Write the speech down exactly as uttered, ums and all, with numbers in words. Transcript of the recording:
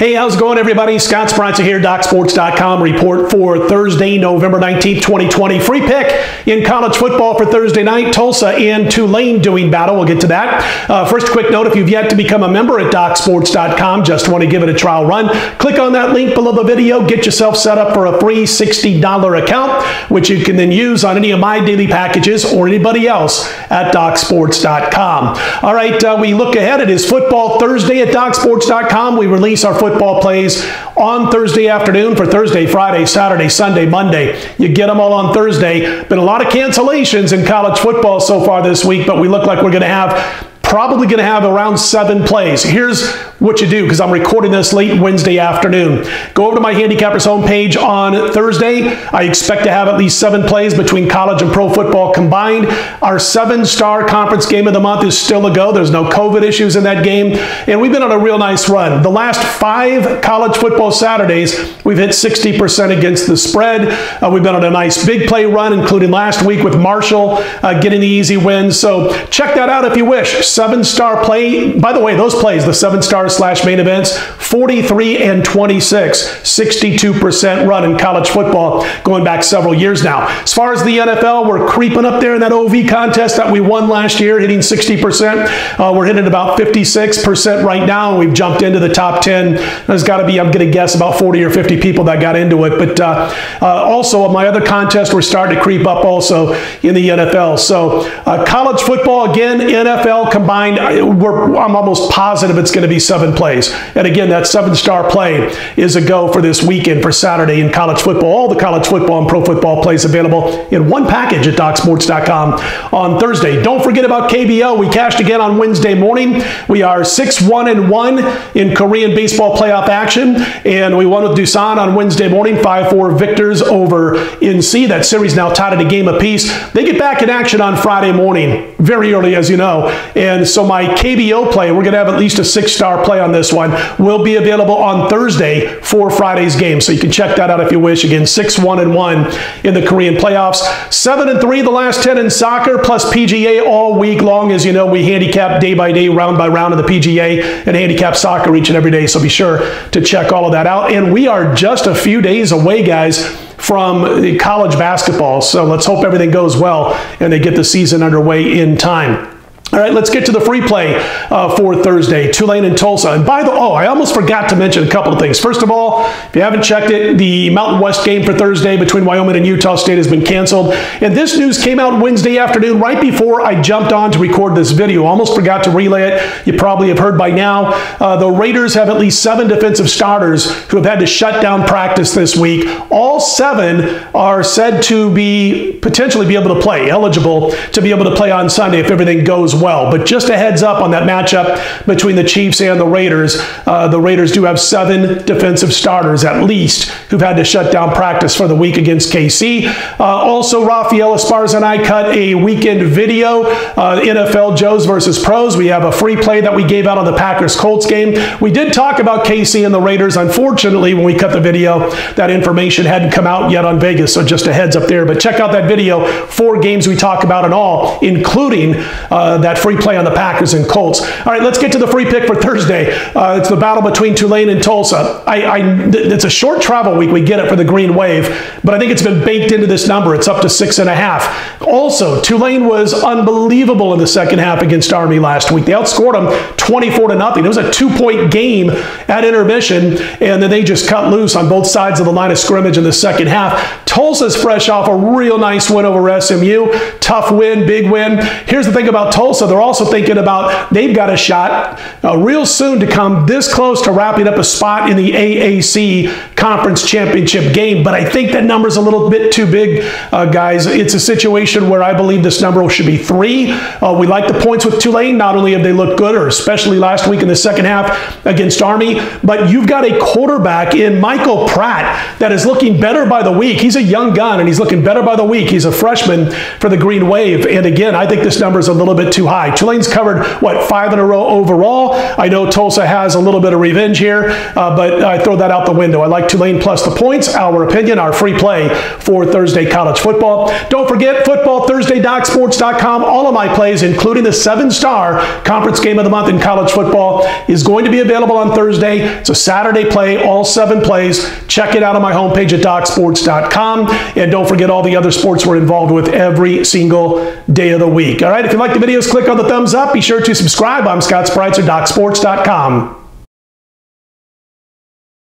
Hey, how's it going, everybody? Scott Spreitzer here, Doc Sports dot com report for Thursday, November nineteenth, twenty twenty. Free pick in college football for Thursday night. Tulsa and Tulane doing battle. We'll get to that. Uh, first, quick note, if you've yet to become a member at Doc Sports dot com, just want to give it a trial run, click on that link below the video. Get yourself set up for a free sixty dollar account, which you can then use on any of my daily packages or anybody else at Doc Sports dot com. All right, uh, we look ahead. It is Football Thursday at Doc Sports dot com. We release our football plays on Thursday afternoon for Thursday, Friday, Saturday, Sunday, Monday. You get them all on Thursday. Been a lot of cancellations in college football so far this week, but we look like we're going to have Probably going to have around seven plays. Here's what you do, because I'm recording this late Wednesday afternoon. Go over to my handicappers homepage on Thursday. I expect to have at least seven plays between college and pro football combined. Our seven-star conference game of the month is still a go. There's no COVID issues in that game, and we've been on a real nice run. The last five college football Saturdays, we've hit sixty percent against the spread. Uh, we've been on a nice big play run, including last week with Marshall uh, getting the easy win. So check that out if you wish. Seven-star play. By the way, those plays, the seven-star slash main events, forty-three and twenty-six, sixty-two percent run in college football going back several years now. As far as the N F L, we're creeping up there in that O V contest that we won last year, hitting sixty percent. Uh, we're hitting about fifty-six percent right now. We've jumped into the top ten. There's got to be, I'm going to guess, about forty or fifty people that got into it. But uh, uh, also, my other contest, we're starting to creep up also in the N F L. So uh, college football, again, N F L combined. We're, I'm almost positive it's going to be seven plays. And again, that seven-star play is a go for this weekend for Saturday in college football. All the college football and pro football plays available in one package at Doc Sports dot com on Thursday. Don't forget about K B O. We cashed again on Wednesday morning. We are six one and one in Korean baseball playoff action. And we won with Dusan on Wednesday morning, five four victors over N C. That series now tied at a game apiece. They get back in action on Friday morning, very early, as you know. And And so my K B O play, we're going to have at least a six-star play on this one, will be available on Thursday for Friday's game. So you can check that out if you wish. Again, six one and one in the Korean playoffs. seven and three the last ten in soccer, plus P G A all week long. As you know, we handicap day by day, round by round of the P G A and handicap soccer each and every day. So be sure to check all of that out. And we are just a few days away, guys, from the college basketball. So let's hope everything goes well and they get the season underway in time. All right, let's get to the free play uh, for Thursday, Tulane and Tulsa. And by the oh, I almost forgot to mention a couple of things. First of all, if you haven't checked it, the Mountain West game for Thursday between Wyoming and Utah State has been canceled. And this news came out Wednesday afternoon right before I jumped on to record this video. Almost forgot to relay it. You probably have heard by now. Uh, the Raiders have at least seven defensive starters who have had to shut down practice this week. All seven are said to be potentially be able to play, eligible to be able to play on Sunday if everything goes well. well. But just a heads up on that matchup between the Chiefs and the Raiders. Uh, the Raiders do have seven defensive starters, at least, who've had to shut down practice for the week against K C. Uh, also, Rafael Esparza and I cut a weekend video, uh, N F L Joes versus Pros. We have a free play that we gave out on the Packers-Colts game. We did talk about K C and the Raiders. Unfortunately, when we cut the video, that information hadn't come out yet on Vegas, so just a heads up there. But check out that video, four games we talk about in all, including uh, that That free play on the Packers and Colts. All right, let's get to the free pick for Thursday. Uh, it's the battle between Tulane and Tulsa. I, I, it's a short travel week. We get it for the Green Wave, but I think it's been baked into this number. It's up to six and a half. Also, Tulane was unbelievable in the second half against Army last week. They outscored them twenty-four to nothing. It was a two-point game at intermission, and then they just cut loose on both sides of the line of scrimmage in the second half. Tulsa's fresh off a real nice win over S M U. Tough win, big win. Here's the thing about Tulsa. So they're also thinking about they've got a shot uh, real soon to come this close to wrapping up a spot in the A A C conference championship game. But I think that number's a little bit too big, uh, guys. It's a situation where I believe this number should be three. Uh, we like the points with Tulane. Not only have they looked good, or especially last week in the second half against Army, but you've got a quarterback in Michael Pratt that is looking better by the week. He's a young gun, and he's looking better by the week. He's a freshman for the Green Wave. And again, I think this number is a little bit too high. high. Tulane's covered, what, five in a row overall. I know Tulsa has a little bit of revenge here, uh, but I throw that out the window. I like Tulane plus the points, our opinion, our free play for Thursday college football. Don't forget, Football Thursday, doc sports dot com. All of my plays, including the seven-star conference game of the month in college football, is going to be available on Thursday. It's a Saturday play, all seven plays. Check it out on my homepage at doc sports dot com. And don't forget all the other sports we're involved with every single day of the week. All right, if you like the videos, click on the thumbs up. Be sure to subscribe. I'm Scott Spreitzer, doc sports dot com.